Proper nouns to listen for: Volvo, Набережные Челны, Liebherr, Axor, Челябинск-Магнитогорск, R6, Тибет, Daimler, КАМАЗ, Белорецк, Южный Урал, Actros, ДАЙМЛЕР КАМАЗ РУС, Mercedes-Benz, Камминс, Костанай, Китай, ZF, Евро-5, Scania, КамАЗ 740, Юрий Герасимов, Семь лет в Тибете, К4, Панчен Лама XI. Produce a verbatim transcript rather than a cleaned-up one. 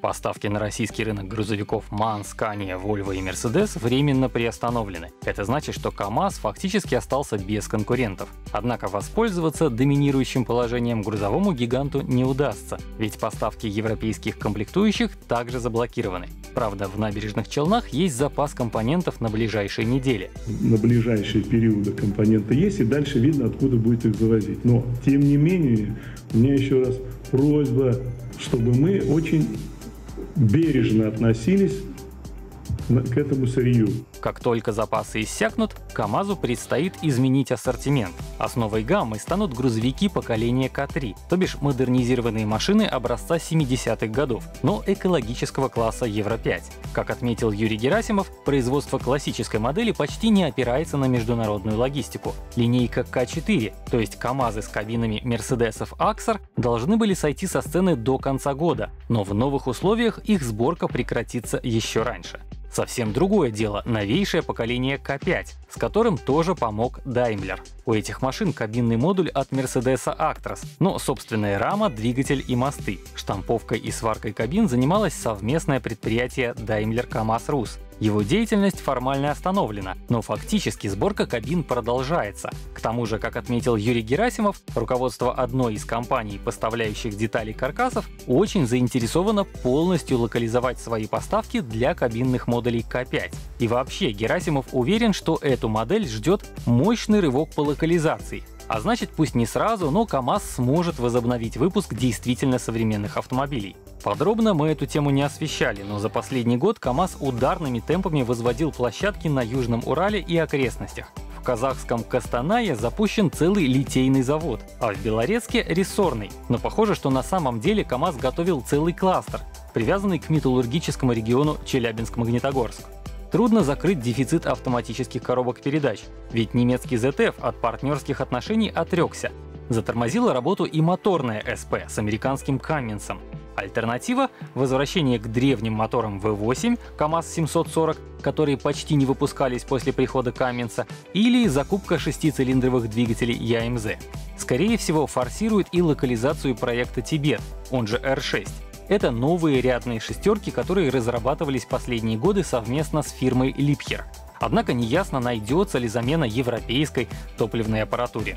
Поставки на российский рынок грузовиков ман, Scania, Volvo и Mercedes временно приостановлены. Это значит, что КАМАЗ фактически остался без конкурентов. Однако воспользоваться доминирующим положением грузовому гиганту не удастся, ведь поставки европейских комплектующих также заблокированы. Правда, в Набережных Челнах есть запас компонентов на ближайшие недели. На ближайшие периоды компоненты есть, и дальше видно, откуда будет их завозить. Но, тем не менее, у меня еще раз просьба, чтобы мы очень бережно относились к этому сырью. Как только запасы иссякнут, КАМАЗу предстоит изменить ассортимент. Основой гаммы станут грузовики поколения К три, то бишь модернизированные машины образца семидесятых годов, но экологического класса Евро пять. Как отметил Юрий Герасимов, производство классической модели почти не опирается на международную логистику. Линейка К четыре, то есть КАМАЗы с кабинами Мерседесов Axor, должны были сойти со сцены до конца года, но в новых условиях их сборка прекратится еще раньше. Совсем другое дело новейшее поколение К пять, с которым тоже помог Daimler. У этих машин кабинный модуль от Мерседеса Actros, но собственная рама, двигатель и мосты. Штамповкой и сваркой кабин занималось совместное предприятие «ДАЙМЛЕР КАМАЗ РУС». Его деятельность формально остановлена, но фактически сборка кабин продолжается. К тому же, как отметил Юрий Герасимов, руководство одной из компаний, поставляющих детали каркасов, очень заинтересовано полностью локализовать свои поставки для кабинных модулей К пять. И вообще, Герасимов уверен, что эту модель ждет мощный рывок по локализации. А значит, пусть не сразу, но КАМАЗ сможет возобновить выпуск действительно современных автомобилей. Подробно мы эту тему не освещали, но за последний год КАМАЗ ударными темпами возводил площадки на Южном Урале и окрестностях. В казахском Костанае запущен целый литейный завод, а в Белорецке — рессорный. Но похоже, что на самом деле КАМАЗ готовил целый кластер, привязанный к металлургическому региону Челябинск-Магнитогорск. Трудно закрыть дефицит автоматических коробок передач, ведь немецкий зет эф от партнерских отношений отрекся. Затормозила работу и моторная эс пэ с американским Камминсом. Альтернатива — возвращение к древним моторам вэ восемь КамАЗ семьсот сорок, которые почти не выпускались после прихода Камминса, или закупка шестицилиндровых двигателей ЯМЗ. Скорее всего, форсирует и локализацию проекта «Тибет», он же эр шесть. Это новые рядные шестерки, которые разрабатывались последние годы совместно с фирмой Liebherr. Однако неясно, найдется ли замена европейской топливной аппаратуре.